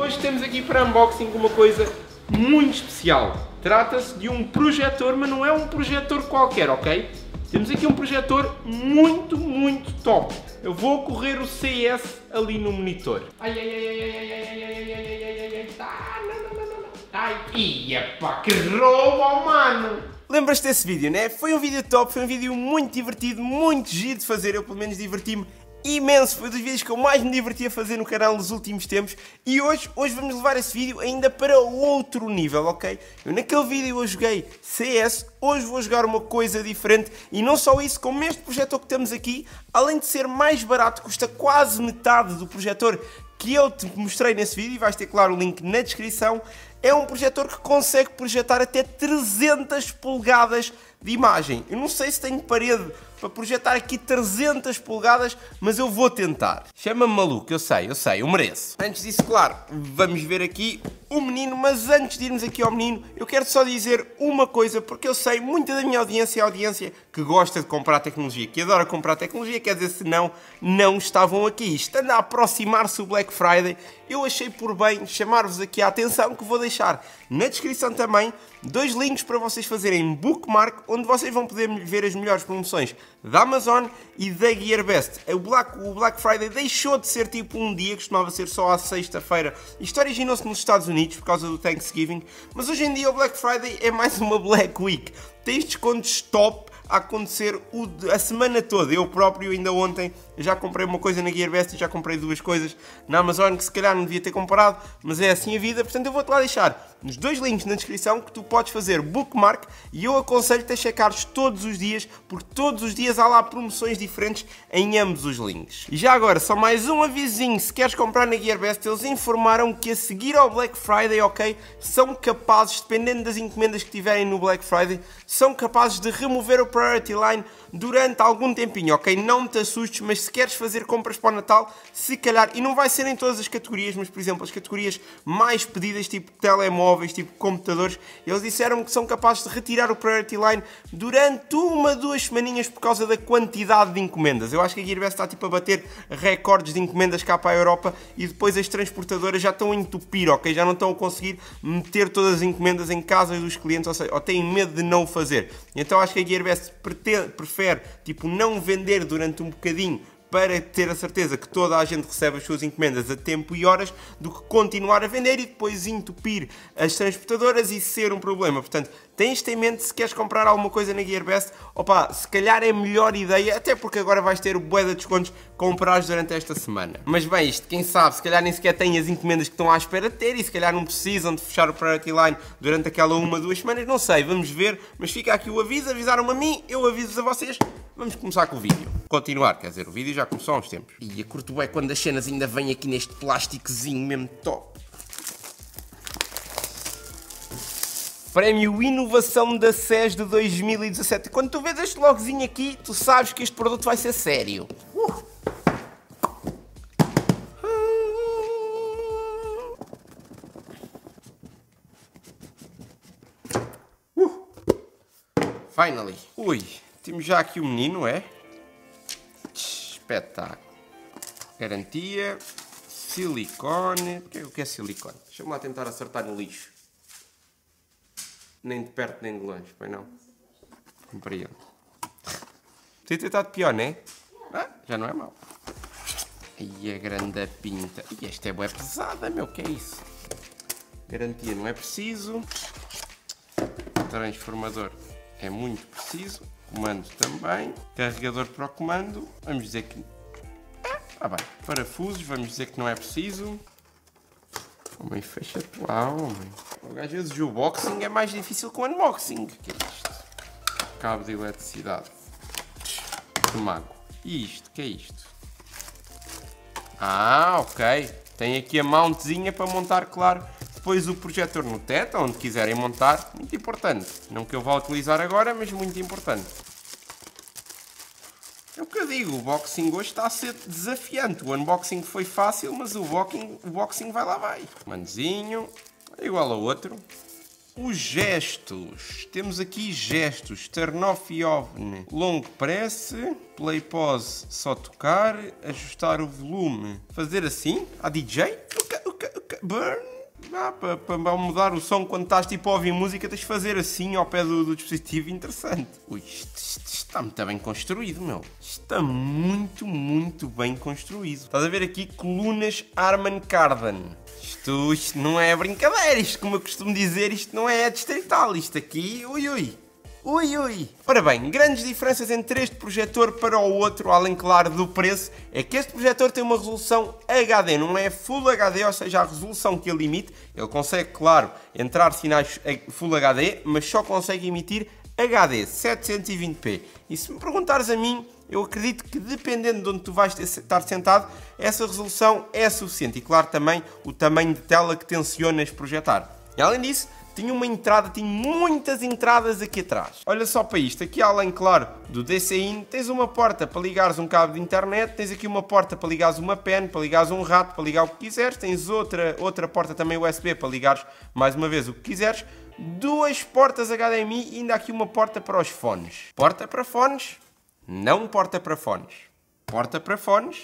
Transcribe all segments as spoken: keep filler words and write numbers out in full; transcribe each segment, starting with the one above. hoje temos aqui para unboxing uma coisa muito especial. Trata-se de um projetor, mas não é um projetor qualquer, ok? Temos aqui um projetor muito, muito top. Eu vou correr o C S ali no monitor. Ai, ai, ai, ai, ai, ai, ai, ai, ai, ai, ai, não, não, não, não. Ai, ia pá, que roubo, mano! Lembras-te desse vídeo, né? Foi um vídeo top, foi um vídeo muito divertido, muito giro de fazer, eu pelo menos diverti-me imenso, foi um dos vídeos que eu mais me diverti a fazer no canal nos últimos tempos e hoje, hoje vamos levar esse vídeo ainda para outro nível, ok? Eu naquele vídeo eu joguei C S, hoje vou jogar uma coisa diferente e não só isso, como este projetor que temos aqui, além de ser mais barato, custa quase metade do projetor que eu te mostrei nesse vídeo, e vais ter claro o link na descrição. É um projetor que consegue projetar até trezentas polegadas de imagem. Eu não sei se tenho parede para projetar aqui trezentas polegadas, mas eu vou tentar. Chama-me maluco, eu sei, eu sei, eu mereço. Antes disso, claro, vamos ver aqui o menino, mas antes de irmos aqui ao menino, eu quero só dizer uma coisa, porque eu sei, muita da minha audiência é a audiência que gosta de comprar tecnologia, que adora comprar tecnologia, quer dizer, se não, não estavam aqui. Estando a aproximar-se o Black Friday, eu achei por bem chamar-vos aqui a atenção, que vou deixar deixar na descrição também dois links para vocês fazerem bookmark, onde vocês vão poder ver as melhores promoções da Amazon e da Gearbest. O Black, o Black Friday deixou de ser tipo um dia, costumava ser só à sexta-feira. Isto originou-se nos Estados Unidos por causa do Thanksgiving, mas hoje em dia o Black Friday é mais uma Black Week. Tens descontos top a acontecer o, a semana toda. Eu próprio ainda ontem já comprei uma coisa na Gearbest e já comprei duas coisas na Amazon que se calhar não devia ter comprado, mas é assim a vida, portanto eu vou-te lá deixar nos dois links na descrição que tu podes fazer bookmark e eu aconselho-te a checares todos os dias, porque todos os dias há lá promoções diferentes em ambos os links. E já agora, só mais um avisinho, se queres comprar na Gearbest, eles informaram que a seguir ao Black Friday, ok, são capazes, dependendo das encomendas que tiverem no Black Friday, são capazes de remover o Priority Line durante algum tempinho, ok? Não te assustes, mas se queres fazer compras para o Natal, se calhar, e não vai ser em todas as categorias, mas por exemplo, as categorias mais pedidas, tipo telemóveis, tipo computadores, eles disseram que são capazes de retirar o Priority Line durante uma, duas semaninhas por causa da quantidade de encomendas. Eu acho que a Gearbest está tipo a bater recordes de encomendas cá para a Europa e depois as transportadoras já estão a entupir, ok? Já não estão a conseguir meter todas as encomendas em casa dos clientes, ou seja, ou têm medo de não fazer. Então acho que a Gearbest prefere tipo, não vender durante um bocadinho para ter a certeza que toda a gente recebe as suas encomendas a tempo e horas, do que continuar a vender e depois entupir as transportadoras e ser um problema. Portanto, tens-te em mente se queres comprar alguma coisa na Gearbest, opa, se calhar é a melhor ideia, até porque agora vais ter bué de descontos comprados durante esta semana. Mas bem, isto, quem sabe, se calhar nem sequer têm as encomendas que estão à espera de ter e se calhar não precisam de fechar o Priority Line durante aquela uma, duas semanas, não sei, vamos ver, mas fica aqui o aviso, avisaram-me a mim, eu aviso-vos a vocês, vamos começar com o vídeo. Continuar, quer dizer, o vídeo já começou há uns tempos. E a curto é quando as cenas ainda vêm aqui neste plásticozinho mesmo top. Prémio Inovação da S E S de dois mil e dezassete. Quando tu vês este logozinho aqui, tu sabes que este produto vai ser sério. Uh. Uh. Finally. Ui, temos já aqui o menino, é? Espetáculo. Garantia. Silicone. O que é silicone? Deixa-me lá tentar acertar no lixo. Nem de perto nem de longe, pois não? Compreendo. Tem tentado pior, não é? Ah, já não é mau. E a grande pinta. E esta é bué pesada, meu, que é isso? Garantia não é preciso. Transformador é muito preciso. Comando também, carregador para o comando, vamos dizer que... Ah, bem, parafusos, vamos dizer que não é preciso. Homem, fecha-te lá, homem. Às vezes o boxing é mais difícil que o unboxing. O que é isto? Cabo de eletricidade. Que mago. E isto, o que é isto? Ah, ok. Tem aqui a mountzinha para montar, claro, depois o projetor no teto, onde quiserem montar, muito importante. Não que eu vá utilizar agora, mas muito importante. É o que eu digo, o boxing hoje está a ser desafiante. O unboxing foi fácil, mas o boxing, o boxing vai lá vai. Manzinho, é igual ao outro. Os gestos, temos aqui gestos, turn off e on, longo press, play pause, só tocar, ajustar o volume, fazer assim, a D J, o que, o que, o que, Burn. Ah, para, para mudar o som quando estás tipo a ouvir música, tens de fazer assim ao pé do, do dispositivo. Interessante. Ui, isto, isto está muito bem construído, meu. Está muito, muito bem construído. Estás a ver aqui colunas Harman Kardon. Isto, isto não é brincadeira. Isto, como eu costumo dizer, isto não é distrital. Isto aqui, ui, ui. Ui, ui! Ora bem, grandes diferenças entre este projetor para o outro, além, claro, do preço, é que este projetor tem uma resolução H D, não é Full H D, ou seja, a resolução que ele emite. Ele consegue, claro, entrar sinais Full H D, mas só consegue emitir H D, setecentos e vinte p. E se me perguntares a mim, eu acredito que dependendo de onde tu vais estar sentado, essa resolução é suficiente. E, claro, também o tamanho de tela que tencionas projetar. E, além disso, tinha uma entrada, tinha muitas entradas aqui atrás. Olha só para isto, aqui além, claro, do D C I N, tens uma porta para ligares um cabo de internet, tens aqui uma porta para ligares uma pen, para ligares um rato, para ligar o que quiseres, tens outra, outra porta também U S B para ligares, mais uma vez, o que quiseres, duas portas H D M I e ainda aqui uma porta para os fones. Porta para fones, não porta para fones. Porta para fones.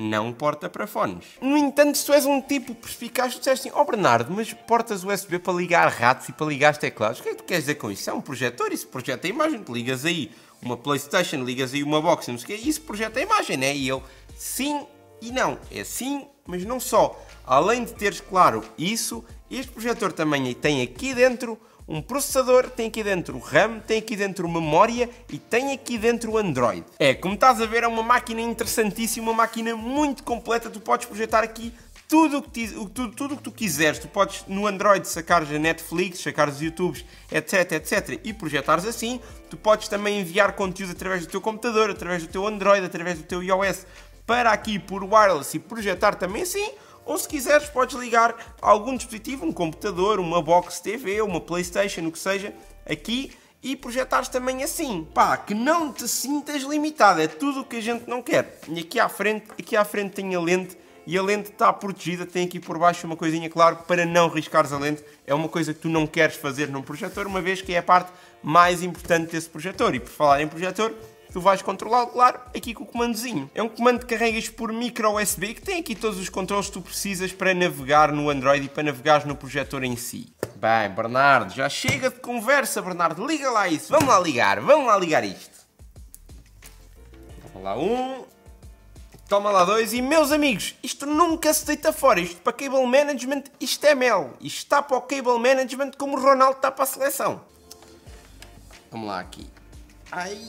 Não porta para fones. No entanto, se tu és um tipo perspicaz, tu disseste assim, ó Bernardo, mas portas U S B para ligar ratos e para ligar teclados, o que é que tu queres dizer com isso? É um projetor, isso projeta a imagem, tu ligas aí uma Playstation, ligas aí uma box, não sei o quê, isso projeta a imagem, né? E eu, sim e não, é sim, mas não só. Além de teres, claro, isso, este projetor também tem aqui dentro um processador, tem aqui dentro RAM, tem aqui dentro memória e tem aqui dentro Android. É, como estás a ver, é uma máquina interessantíssima, uma máquina muito completa, tu podes projetar aqui tudo o que, tudo, tudo que tu quiseres. Tu podes no Android sacar a Netflix, sacar os YouTubes, etc, etc, e projetares assim. Tu podes também enviar conteúdo através do teu computador, através do teu Android, através do teu iOS, para aqui por wireless e projetar também assim. Ou se quiseres, podes ligar a algum dispositivo, um computador, uma box T V, uma Playstation, o que seja, aqui, e projetares também assim. Pá, que não te sintas limitado, é tudo o que a gente não quer. E aqui à frente, aqui à frente tem a lente, e a lente está protegida, tem aqui por baixo uma coisinha, claro, para não riscares a lente. É uma coisa que tu não queres fazer num projetor, uma vez que é a parte mais importante desse projetor. E por falar em projetor, tu vais controlá-lo, claro, aqui com o comandozinho. É um comando que carregas por micro U S B, que tem aqui todos os controles que tu precisas para navegar no Android e para navegar no projetor em si. Bem, Bernardo, já chega de conversa, Bernardo, liga lá isso. Vamos lá ligar, vamos lá ligar isto. Toma lá um, toma lá dois e, meus amigos, isto nunca se deita fora. Isto para Cable Management, isto é mel. Isto está para o Cable Management como o Ronaldo está para a seleção. Vamos lá aqui. Ai...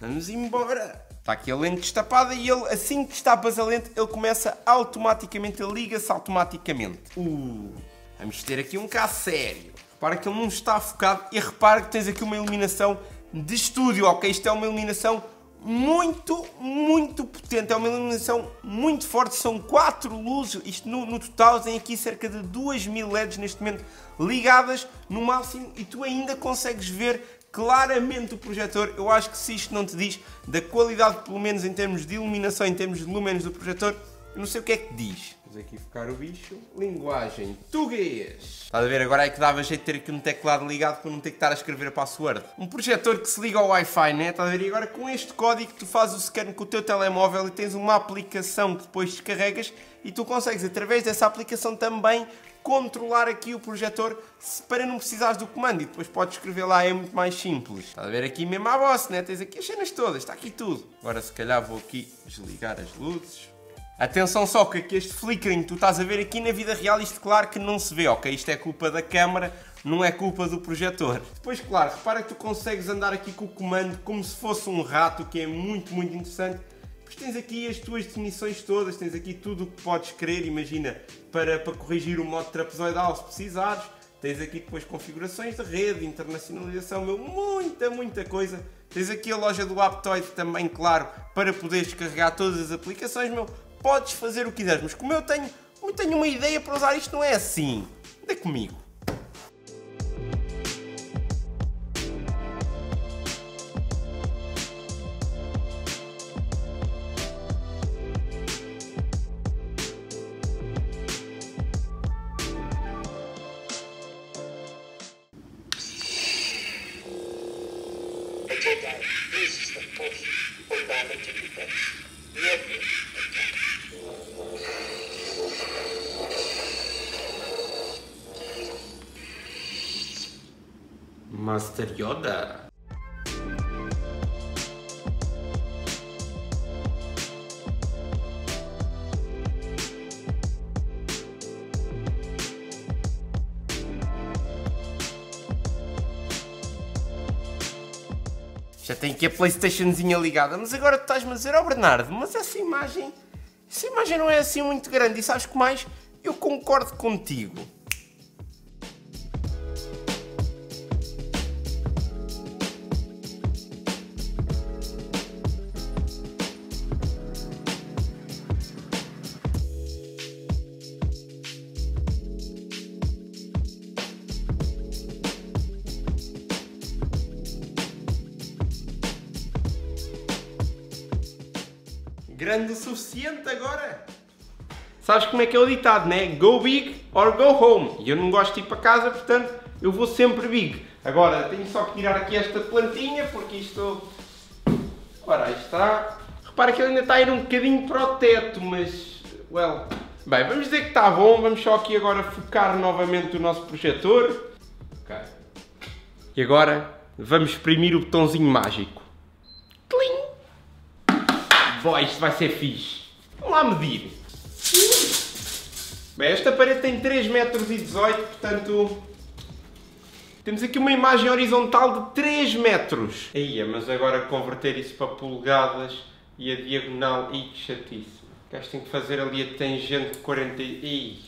Vamos embora! Está aqui a lente destapada e ele, assim que destapas a lente, ele começa automaticamente, ele liga-se automaticamente. Uh, vamos ter aqui um caso sério. Repara que ele não está focado e repara que tens aqui uma iluminação de estúdio, ok? Isto é uma iluminação muito, muito potente, é uma iluminação muito forte, são quatro luzes, isto no, no total tem aqui cerca de dois mil L E Ds neste momento ligadas no máximo e tu ainda consegues ver claramente o projetor. Eu acho que se isto não te diz da qualidade, pelo menos em termos de iluminação, em termos de lúmenes do projetor, eu não sei o que é que diz. Vamos aqui focar o bicho. Linguagem português. Estás a ver, agora é que dava jeito de ter aqui um teclado ligado para não ter que estar a escrever a password. Um projetor que se liga ao Wi-Fi, né? Estás a ver, e agora com este código tu fazes o scan com o teu telemóvel e tens uma aplicação que depois descarregas e tu consegues, através dessa aplicação também, controlar aqui o projetor para não precisares do comando e depois podes escrever lá, é muito mais simples. Estás a ver aqui mesmo à voz, né? Tens aqui as cenas todas, está aqui tudo. Agora se calhar vou aqui desligar as luzes. Atenção só que aqui este flickering que tu estás a ver aqui na vida real, isto claro que não se vê, ok? Isto é culpa da câmera, não é culpa do projetor. Depois, claro, repara que tu consegues andar aqui com o comando como se fosse um rato, que é muito, muito interessante. Tens aqui as tuas definições todas, tens aqui tudo o que podes querer, imagina, para, para corrigir o modo trapezoidal se precisares, tens aqui depois configurações de rede, internacionalização, meu, muita, muita coisa. Tens aqui a loja do Aptoide também, claro, para poderes descarregar todas as aplicações, meu, podes fazer o que quiseres, mas como eu tenho, eu tenho uma ideia para usar isto, não é assim, anda comigo. Master Yoda. Já tem aqui a PlayStationzinha ligada, mas agora tu estás-me a dizer, ó Bernardo, mas essa imagem, essa imagem não é assim muito grande, e sabes que mais? Eu concordo contigo. Grande o suficiente agora. Sabes como é que é o ditado, né? Go big or go home. E eu não gosto de ir para casa, portanto eu vou sempre big. Agora tenho só que tirar aqui esta plantinha, porque isto... Ora, aí está. Repara que ele ainda está a ir um bocadinho para o teto, mas... Well... Bem, vamos dizer que está bom. Vamos só aqui agora focar novamente o nosso projetor. Ok. E agora vamos exprimir o botãozinho mágico. Tling! Bom, isto vai ser fixe. Vamos lá medir. Bem, esta parede tem três metros e dezoito, portanto temos aqui uma imagem horizontal de três metros. Eia, mas agora converter isso para polegadas e a diagonal, e que chatice. O gajo tem que fazer ali a tangente de quarenta. Ih.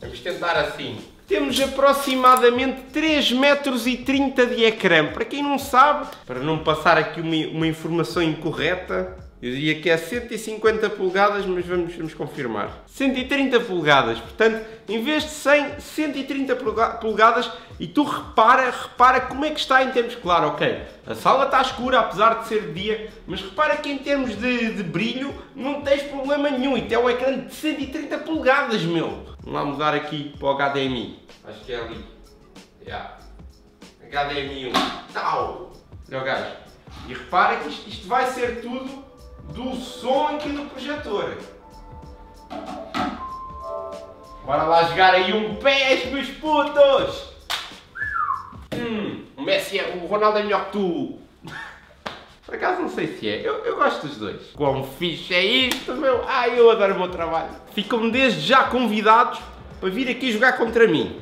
Vamos tentar assim. Temos aproximadamente três metros e trinta de ecrã. Para quem não sabe, para não passar aqui uma, uma informação incorreta, eu diria que é cento e cinquenta polegadas, mas vamos, vamos confirmar. cento e trinta polegadas, portanto, em vez de cem, cento e trinta polegadas. E tu repara, repara como é que está em termos... Claro, ok, a sala está escura, apesar de ser de dia, mas repara que em termos de, de brilho, não tens problema nenhum. E tem um ecrã de cento e trinta polegadas, meu. Vamos lá mudar aqui para o H D M I. Acho que é ali. Yeah. H D M I um. Tau! Olha o gajo. E repara que isto, isto vai ser tudo... do som aqui no projetor. Bora lá jogar aí um P E S, meus putos! Hum, o Messi é... o Ronaldo é melhor que tu! Por acaso não sei se é, eu, eu gosto dos dois. Quão fixe é isto, meu! Ai, eu adoro o meu trabalho! Ficam desde já convidados para vir aqui jogar contra mim.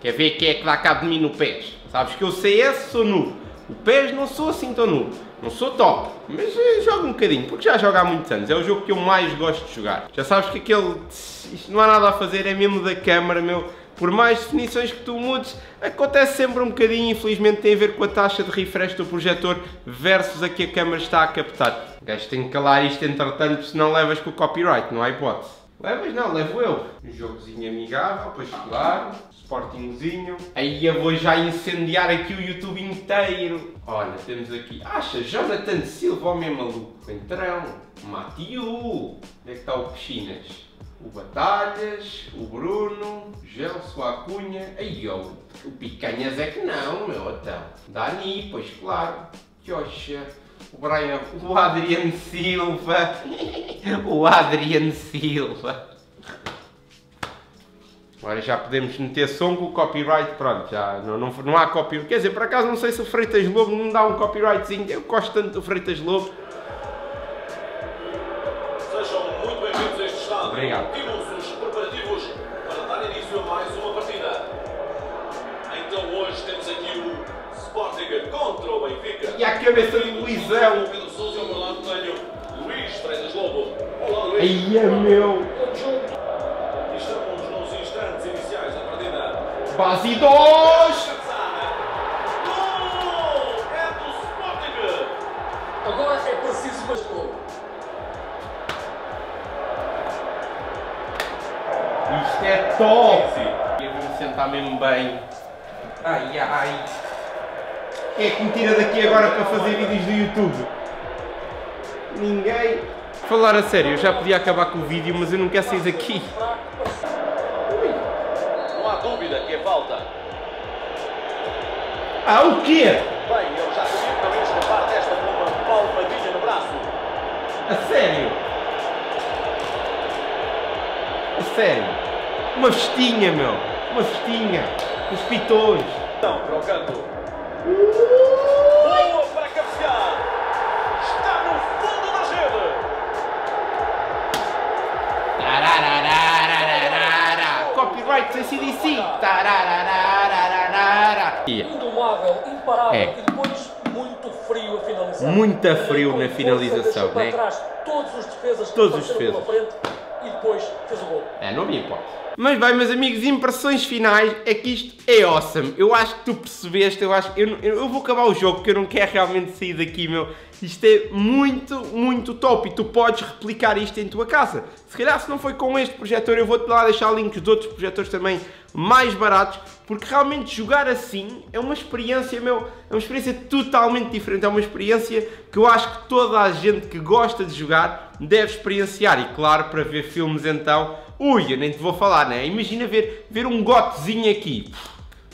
Quer ver quem é que dá cabo de mim no P E S? Sabes que eu C S sou noob. O P E S não sou assim tão noob. Não sou top, mas jogo um bocadinho, porque já jogo há muitos anos, é o jogo que eu mais gosto de jogar. Já sabes que aquele... isto não há nada a fazer, é mesmo da câmara, meu. Por mais definições que tu mudes, acontece sempre um bocadinho, infelizmente tem a ver com a taxa de refresh do projetor versus a que a câmara está a captar. O gajo tem que calar isto entretanto, senão levas com o copyright, não há hipótese. Levas? Não, levo eu. Um jogozinho amigável, para jogar, Sportingzinho. Aí eu vou já incendiar aqui o YouTube inteiro. Olha, temos aqui, acha, Jonathan Silva, homem maluco. Entrão, Matiu, onde é que está o Piscinas? O Batalhas, o Bruno, Gelso Acunha. Aí, ó, o Picanhas é que não, meu, então. Dani, pois claro, Jocha. O Brian, o Adriano Silva, o Adriano Silva. Agora já podemos meter som com o copyright, pronto, já não, não, não há copyright. Quer dizer, por acaso não sei se o Freitas Lobo não dá um copyrightzinho, eu gosto tanto do Freitas Lobo. Sejam muito bem-vindos a este estado. Obrigado. Tínhamos os preparativos para dar início a mais uma partida. Então hoje temos aqui o... Sporting contra o Benfica. E a cabeça de Luizão. Aí é meu. Estamos nos instantes iniciais da partida. Quase dois. Gol! É do Sporting. Agora é preciso mais gol. Isto é top. Eu vou me sentar mesmo bem. Ai, ai. Quem é que me tira daqui agora para fazer vídeos do YouTube? Ninguém. Falar a sério, eu já podia acabar com o vídeo, mas eu não quero sair daqui. Não há dúvida que é falta. Ah, o quê? Bem, eu já sabia que também escapar desta com uma palmadinha no braço. A sério? A sério? Uma festinha, meu. uma festinha, os pitões. Não, trocando. Boa para cabecear. Está no fundo da rede. Copyright da C D C. Indomável, imparável é. E depois muito frio a finalização. Muito frio na finalização, né? Todos os defesas, todos os defesas. E depois fez o gol. É, não me importa. Mas bem, meus amigos, impressões finais é que isto é awesome. Eu acho que tu percebeste, eu acho que eu, eu vou acabar o jogo porque eu não quero realmente sair daqui, meu. Isto é muito, muito top e tu podes replicar isto em tua casa. Se calhar se não foi com este projetor, eu vou-te lá deixar links de outros projetores também mais baratos, porque realmente jogar assim é uma experiência, meu, é uma experiência totalmente diferente, é uma experiência que eu acho que toda a gente que gosta de jogar deve experienciar. E claro, para ver filmes então, ui, eu nem te vou falar, né? Imagina ver, ver um gotezinho aqui.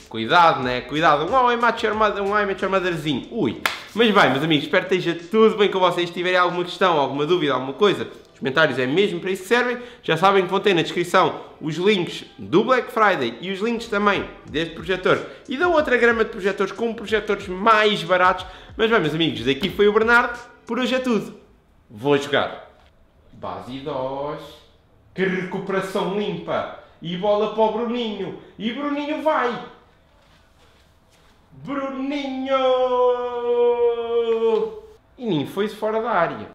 Cuidado, né? Cuidado. Um I Match Your Mother, um I Match Your Motherzinho. Ui. Mas bem, meus amigos, espero que esteja tudo bem com vocês. Se tiverem alguma questão, alguma dúvida, alguma coisa, os comentários é mesmo para isso que servem. Já sabem que vão ter na descrição os links do Black Friday e os links também deste projetor e da outra grama de projetores com projetores mais baratos. Mas bem, meus amigos, daqui foi o Bernardo. Por hoje é tudo. Vou jogar. Base dois. Que recuperação limpa. E bola para o Bruninho. E Bruninho vai. Bruninho! E nem foi fora da área.